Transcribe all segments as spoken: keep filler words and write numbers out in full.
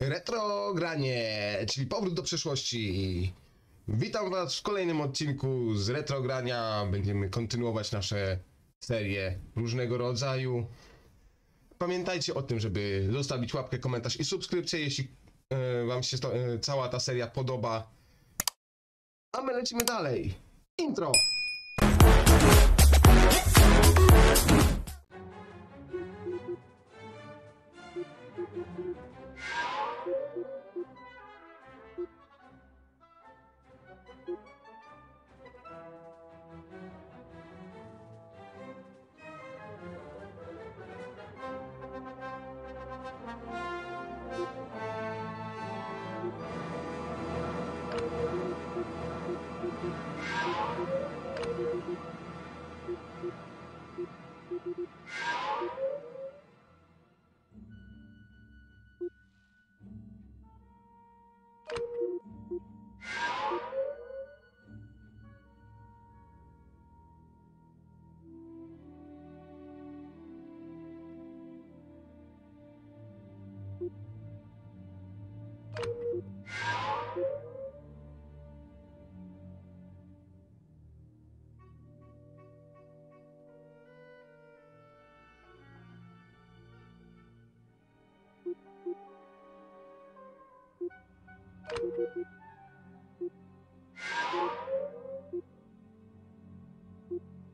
Retrogranie, czyli powrót do przeszłości. Witam was w kolejnym odcinku z Retrogrania. Będziemy kontynuować nasze serie różnego rodzaju. Pamiętajcie o tym, żeby zostawić łapkę, komentarz i subskrypcję, jeśli e, wam się to, e, cała ta seria podoba. A my lecimy dalej. Intro.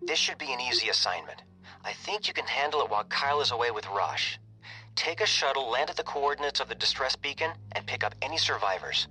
This should be an easy assignment. I think you can handle it while Kyle is away with Rosh. Take a shuttle, land at the coordinates of the distress beacon, and pick up any survivors.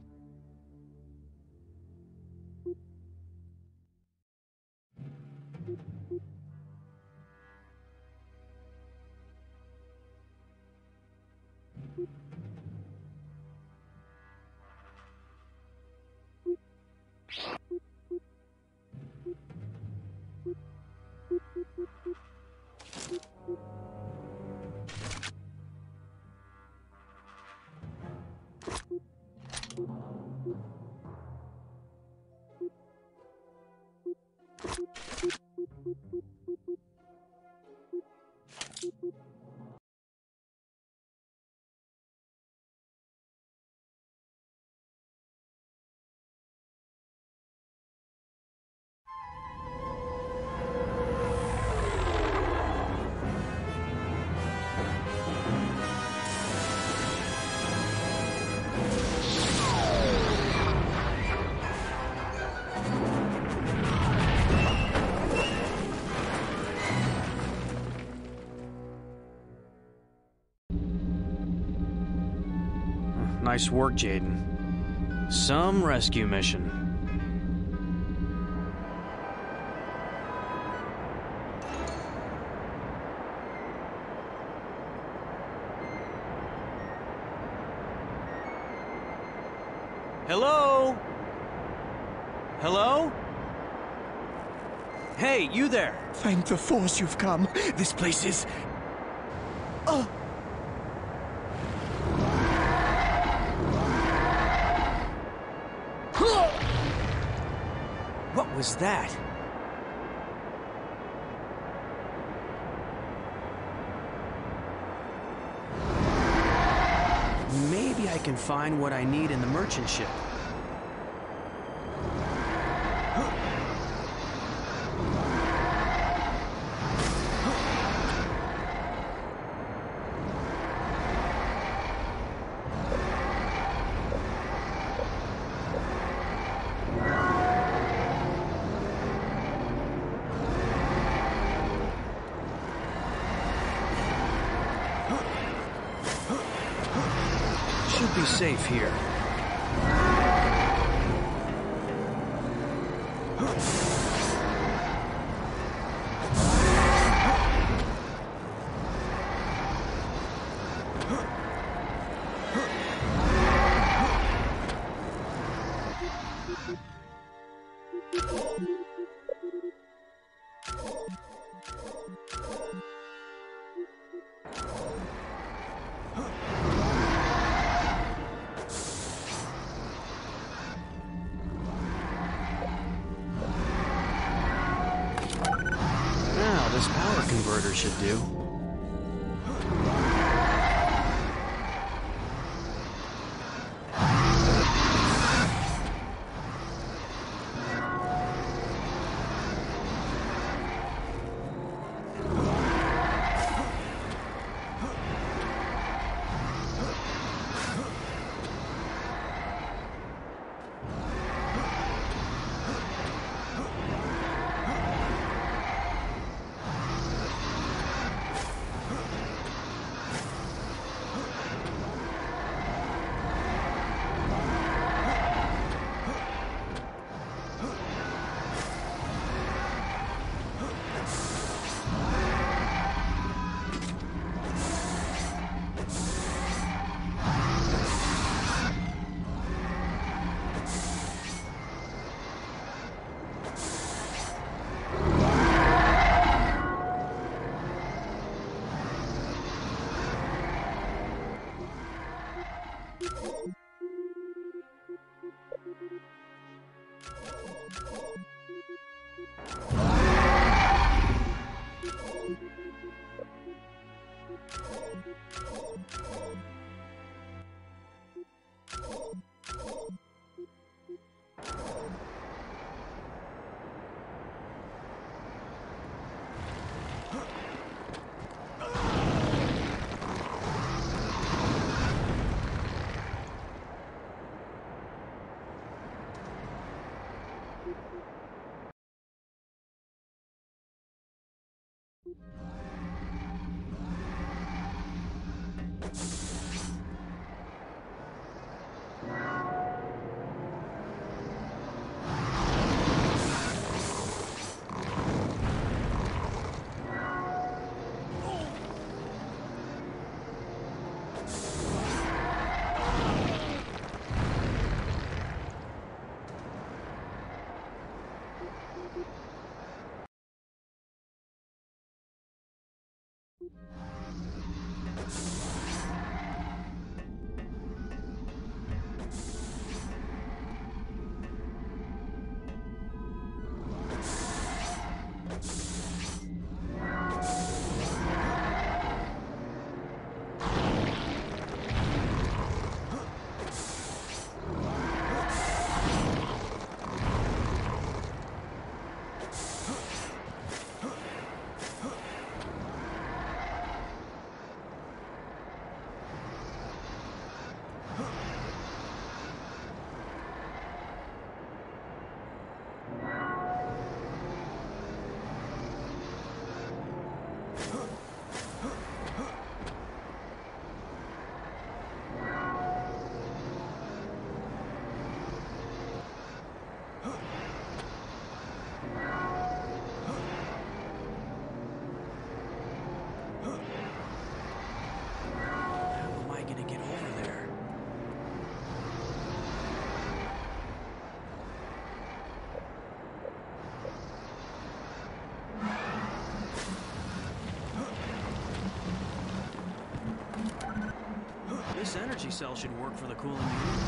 Nice work, Jaden. Some rescue mission. Hello? Hello? Hey, you there! Thank the Force you've come. This place is... Oh! What was that? Maybe I can find what I need in the merchant ship. Be safe here. Converter should do. This energy cell should work for the cooling unit.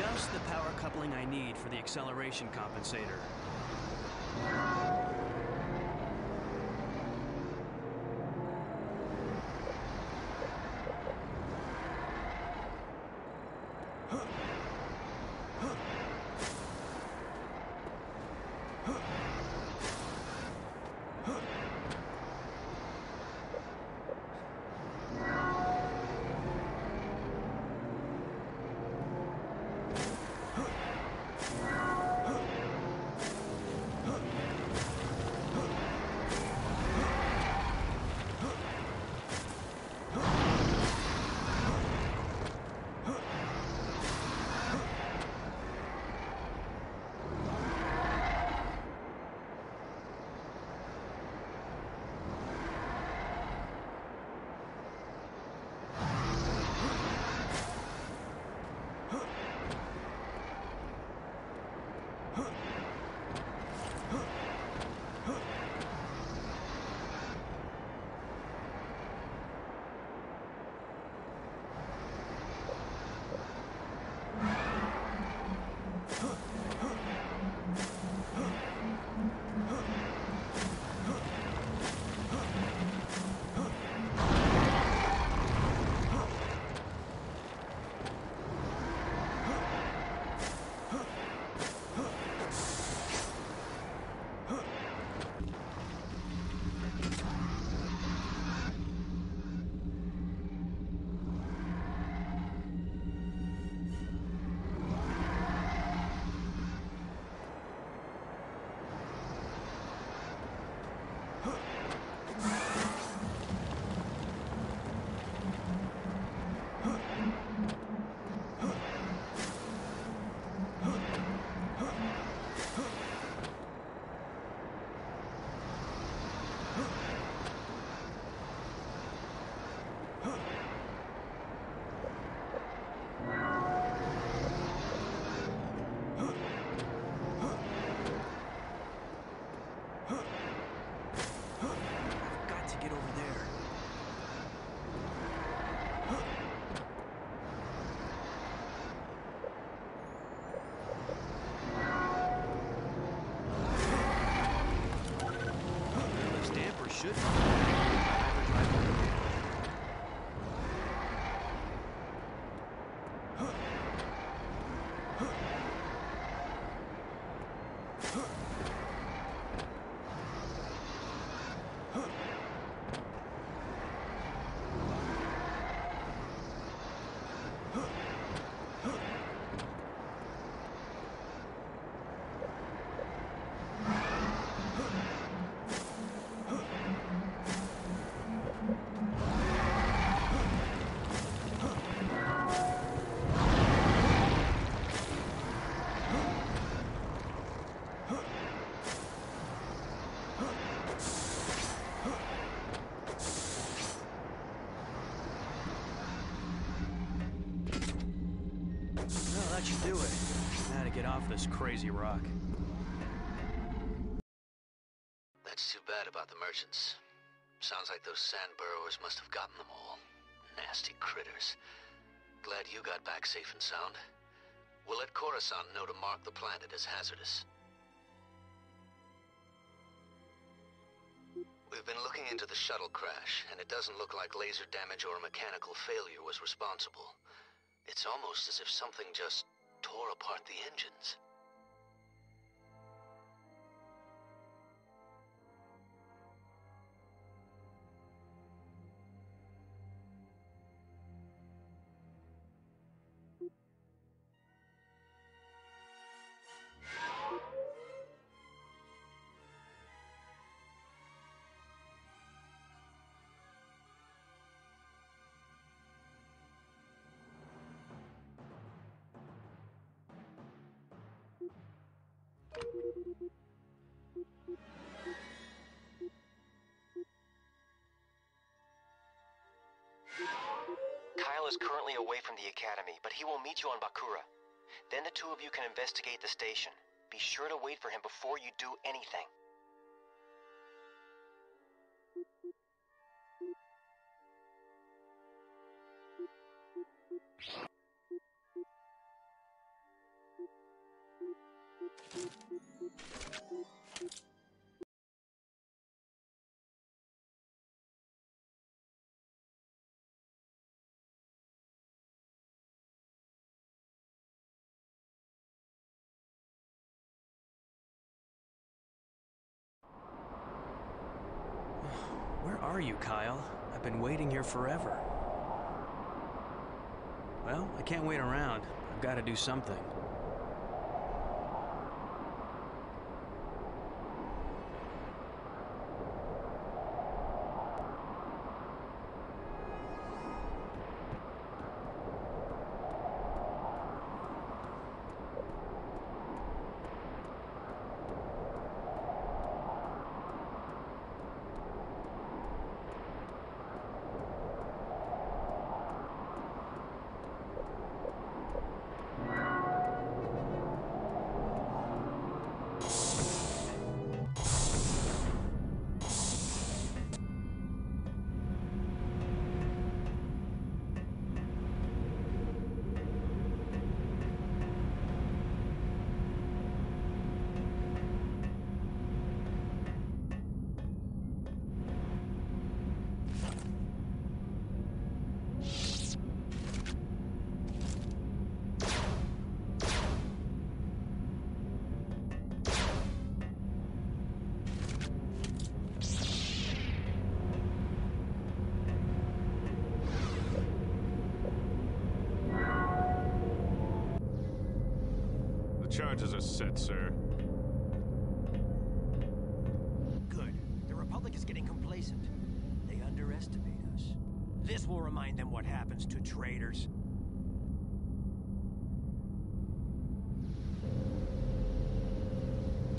just the power coupling I need for the acceleration compensator. Off this crazy rock. That's too bad about the merchants. Sounds like those sand burrowers must have gotten them all. Nasty critters. Glad you got back safe and sound. We'll let Coruscant know to mark the planet as hazardous. We've been looking into the shuttle crash, and it doesn't look like laser damage or a mechanical failure was responsible. It's almost as if something just tore apart the engines. Kyle is currently away from the academy, but he will meet you on Bakura. Then the two of you can investigate the station. Be sure to wait for him before you do anything. are you, Kyle? I've been waiting here forever. Well, I can't wait around. I've got to do something. Charges are set, sir. Good. The Republic is getting complacent. They underestimate us. This will remind them what happens to traitors.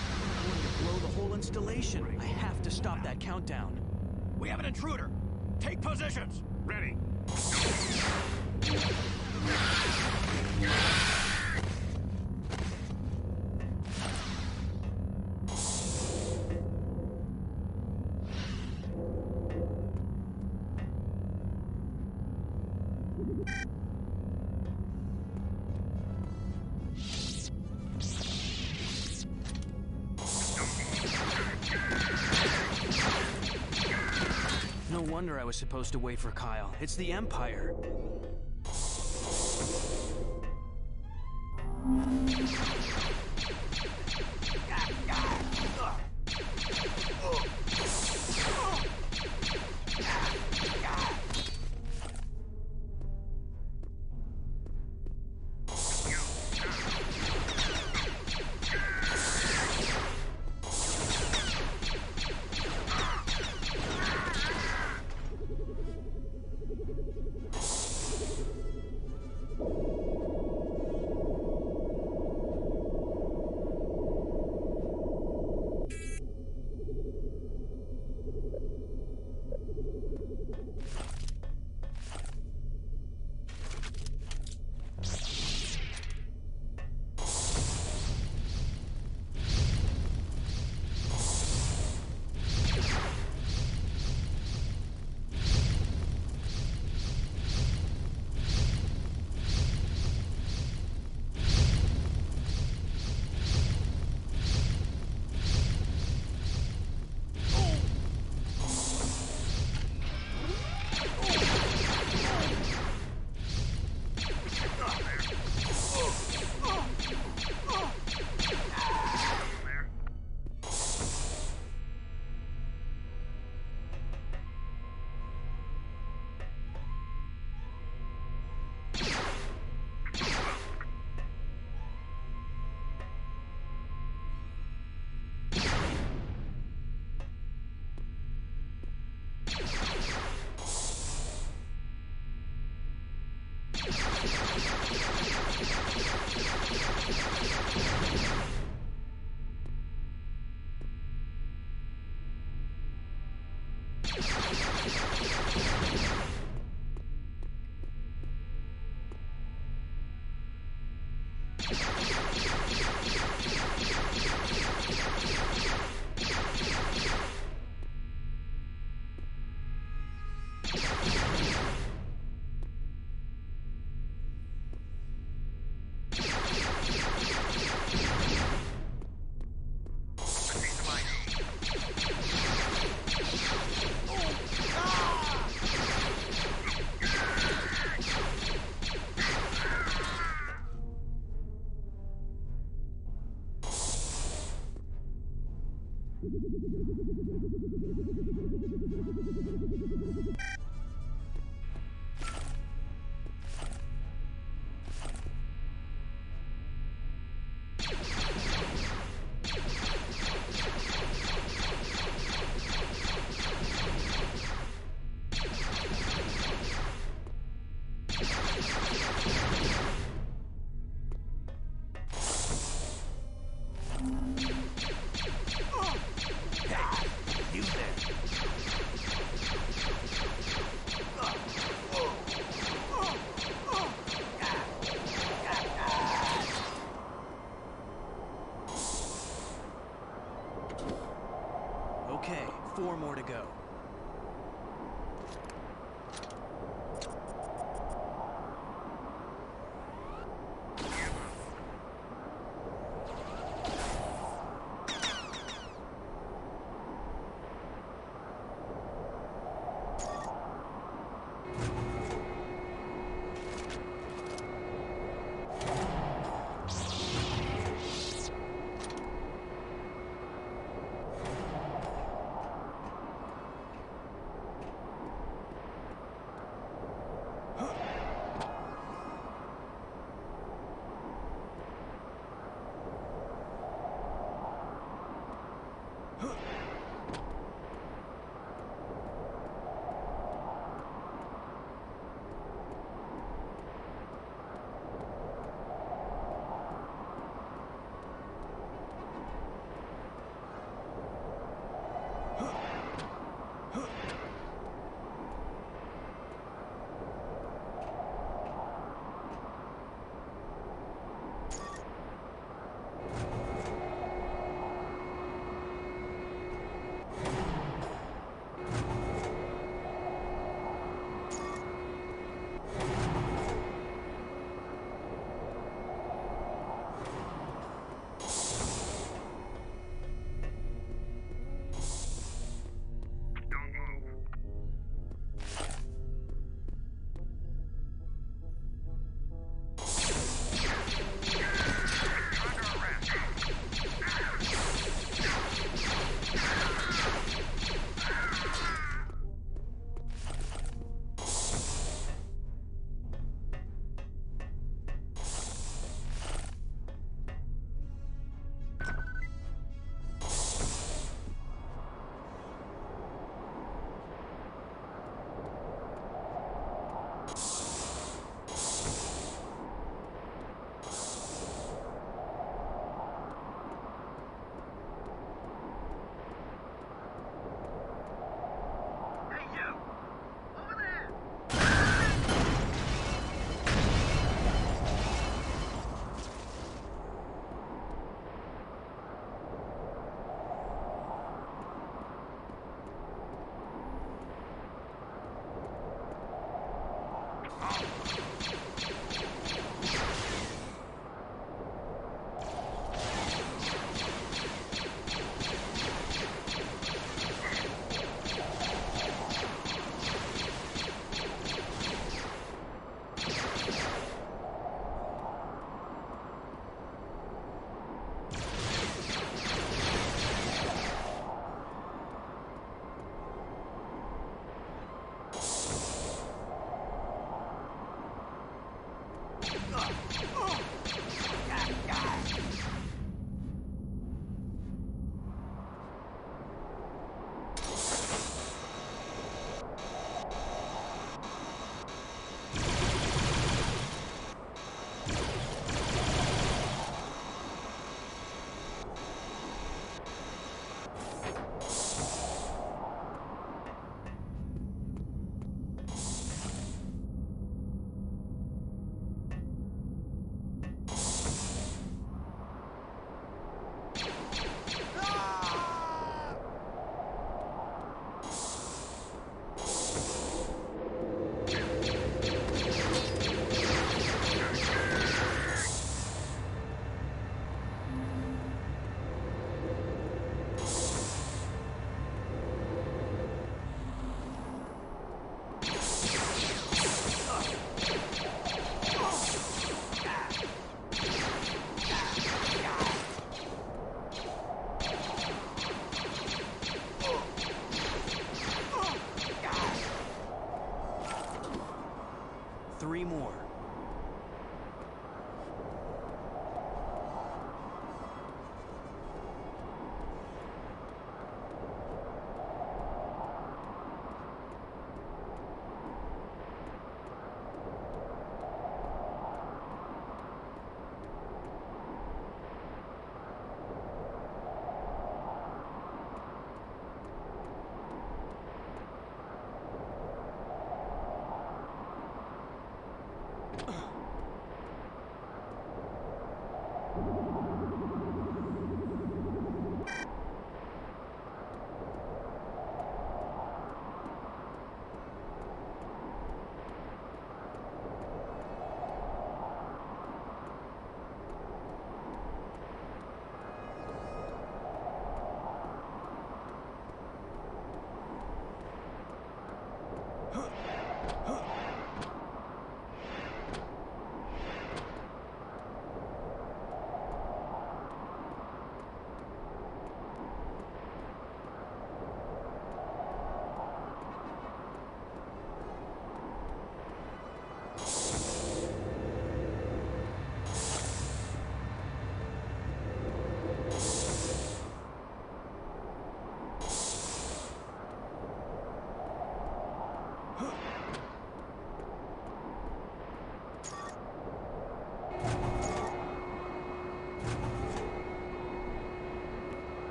I'm going to blow the whole installation. Right. I have to stop that countdown. We have an intruder. Take positions. Ready. No wonder I was supposed to wait for Kyle. It's the Empire. Four more to go.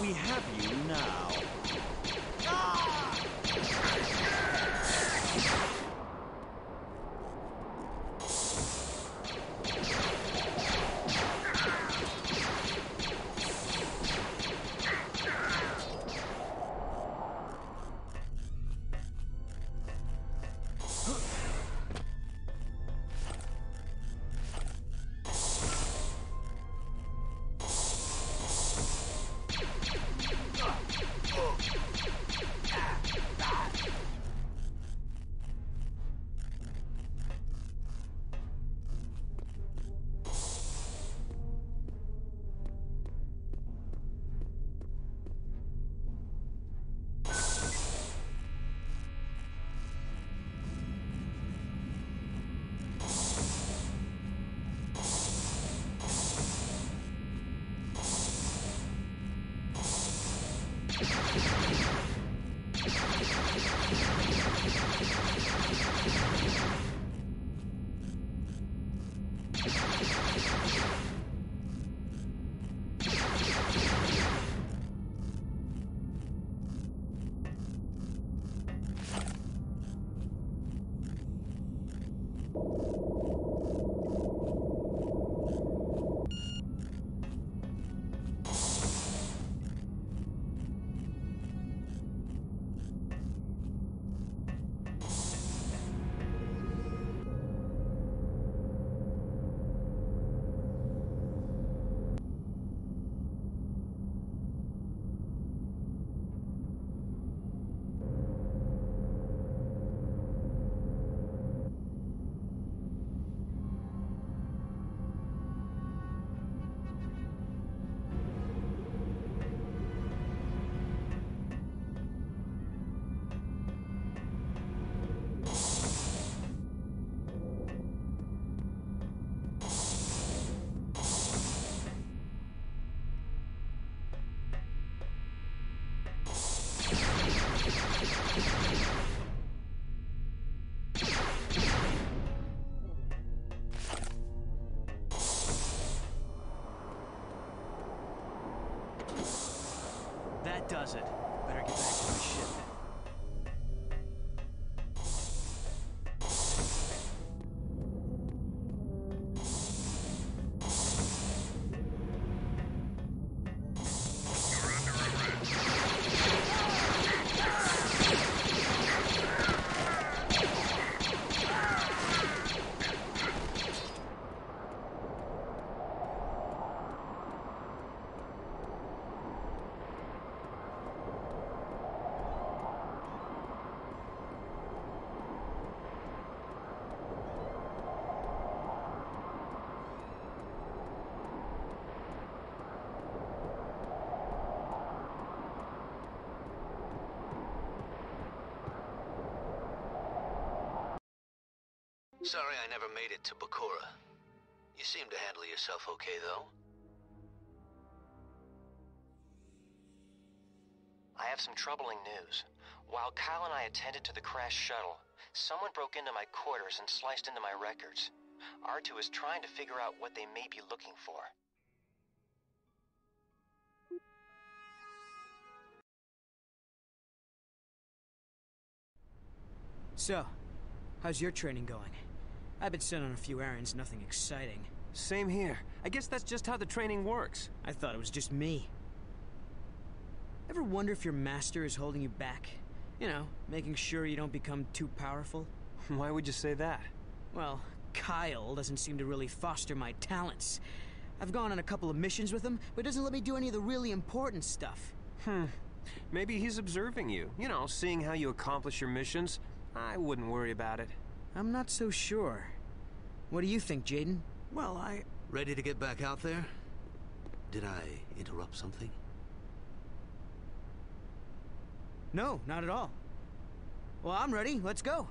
We have you now. That does it. Better get back to my ship. Sorry I never made it to Bakura. You seem to handle yourself okay, though. I have some troubling news. While Kyle and I attended to the crash shuttle, someone broke into my quarters and sliced into my records. R two is trying to figure out what they may be looking for. So, how's your training going? I've been sent on a few errands, nothing exciting. Same here. I guess that's just how the training works. I thought it was just me. Ever wonder if your master is holding you back? You know, making sure you don't become too powerful? Why would you say that? Well, Kyle doesn't seem to really foster my talents. I've gone on a couple of missions with him, but doesn't let me do any of the really important stuff. Hmm. Maybe he's observing you. You know, seeing how you accomplish your missions. I wouldn't worry about it. I'm not so sure. What do you think, Jaden? Well, I... Ready to get back out there? Did I interrupt something? No, not at all. Well, I'm ready. Let's go.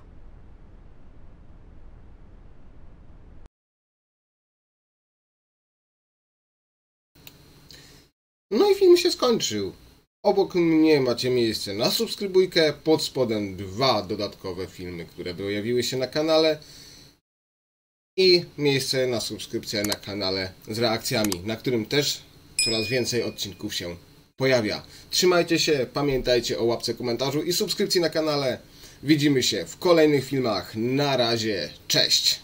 No i film się skończył. Obok mnie macie miejsce na subskrybujkę, pod spodem dwa dodatkowe filmy, które pojawiły się na kanale i miejsce na subskrypcję na kanale z reakcjami, na którym też coraz więcej odcinków się pojawia. Trzymajcie się, pamiętajcie o łapce, komentarzu i subskrypcji na kanale. Widzimy się w kolejnych filmach. Na razie, cześć!